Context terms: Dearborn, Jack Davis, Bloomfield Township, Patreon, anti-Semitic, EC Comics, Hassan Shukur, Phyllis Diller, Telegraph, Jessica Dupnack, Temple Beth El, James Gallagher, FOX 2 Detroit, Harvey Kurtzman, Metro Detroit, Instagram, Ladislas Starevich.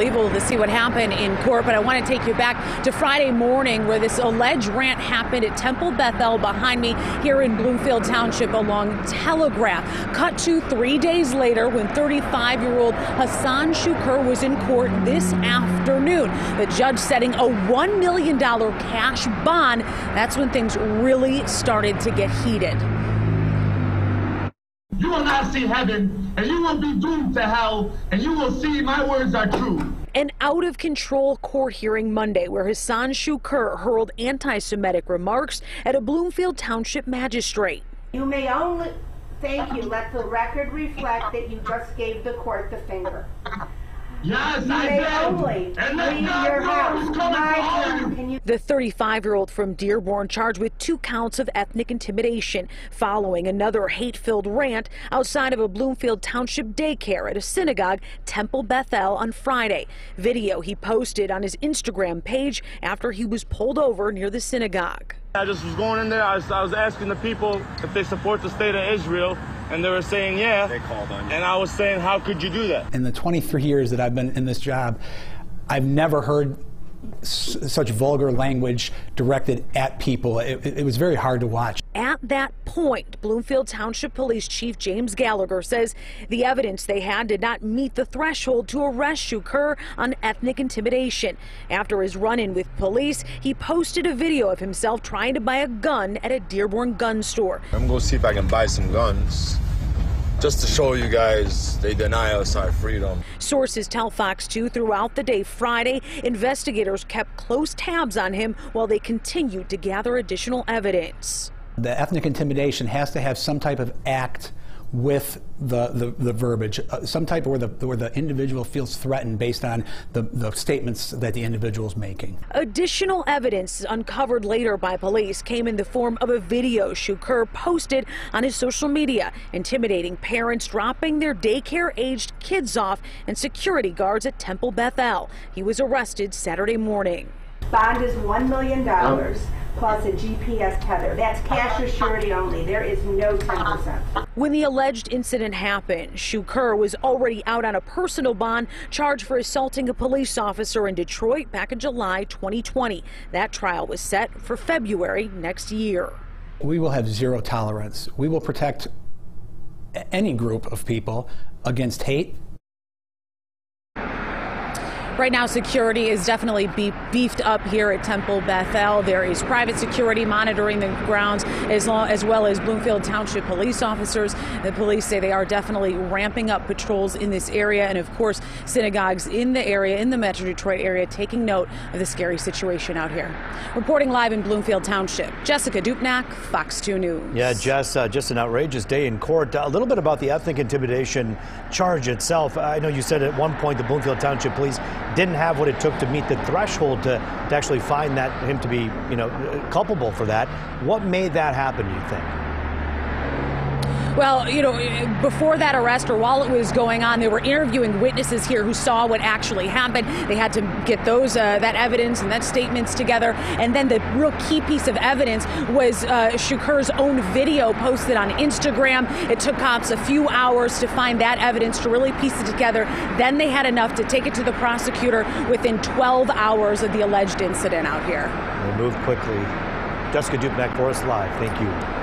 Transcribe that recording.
Unbelievable to see what happened in court, but I want to take you back to Friday morning where this alleged rant happened at Temple Beth El behind me here in Bloomfield Township along Telegraph. Cut to 3 days later when 35-year-old Hassan Shukur was in court this afternoon. The judge setting a $1 million cash bond. That's when things really started to get heated. You will not see heaven, and you will be doomed to hell, and you will see my words are true. An out-of-control court hearing Monday where Hassan Shukur hurled anti-Semitic remarks at a Bloomfield Township magistrate. You may only, thank you, let the record reflect that you just gave the court the finger. Yes, I did. And that's not wrong. It's coming from all of you. The 35-year-old from Dearborn charged with 2 counts of ethnic intimidation following another hate-filled rant outside of a Bloomfield Township daycare at a synagogue, Temple Beth El, on Friday. Video he posted on his Instagram page after he was pulled over near the synagogue. I just was going in there. I was asking the people if they support the state of Israel. And they were saying, yeah, they called on you. And I was saying, how could you do that? In the 23 years that I've been in this job, I've never heard such vulgar language directed at people. It was very hard to watch. At that point, Bloomfield Township Police Chief James Gallagher says the evidence they had did not meet the threshold to arrest Shukur on ethnic intimidation. After his run-in with police, he posted a video of himself trying to buy a gun at a Dearborn gun store. I'm going to see if I can buy some guns. Just to show you guys, they deny us our freedom. Sources tell Fox 2 throughout the day Friday, investigators kept close tabs on him while they continued to gather additional evidence. The ethnic intimidation has to have some type of act with the verbiage, some type where the individual feels threatened based on the statements that the individual is making. Additional evidence uncovered later by police came in the form of a video Shukur posted on his social media, intimidating parents dropping their daycare-aged kids off and security guards at Temple Beth El. He was arrested Saturday morning. Bond is $1 million plus a GPS tether. That's cash or surety only. There is no 10%. When the alleged incident happened, Shukur was already out on a personal bond charged for assaulting a police officer in Detroit back in July 2020. That trial was set for February next year. We will have zero tolerance. We will protect any group of people against hate. Right now, security is definitely beefed up here at Temple Beth El. There is private security monitoring the grounds as well as Bloomfield Township police officers. The police say they are definitely ramping up patrols in this area, and of course, synagogues in the area, in the Metro Detroit area, taking note of the scary situation out here. Reporting live in Bloomfield Township, Jessica Dupnack, Fox 2 News. Yeah, Jess, just an outrageous day in court. A little bit about the ethnic intimidation charge itself. I know you said at one point the Bloomfield Township police didn't have what it took to meet the threshold to actually find that him to be, you know, culpable for that. What made that happen, do you think? Well, you know, before that arrest or while it was going on, they were interviewing witnesses here who saw what actually happened. They had to get those that evidence and that statements together. And then the real key piece of evidence was Shukur's own video posted on Instagram. It took cops a few hours to find that evidence, to really piece it together. Then they had enough to take it to the prosecutor within 12 hours of the alleged incident out here. We'll move quickly. Jessica Dupnack for us live. Thank you.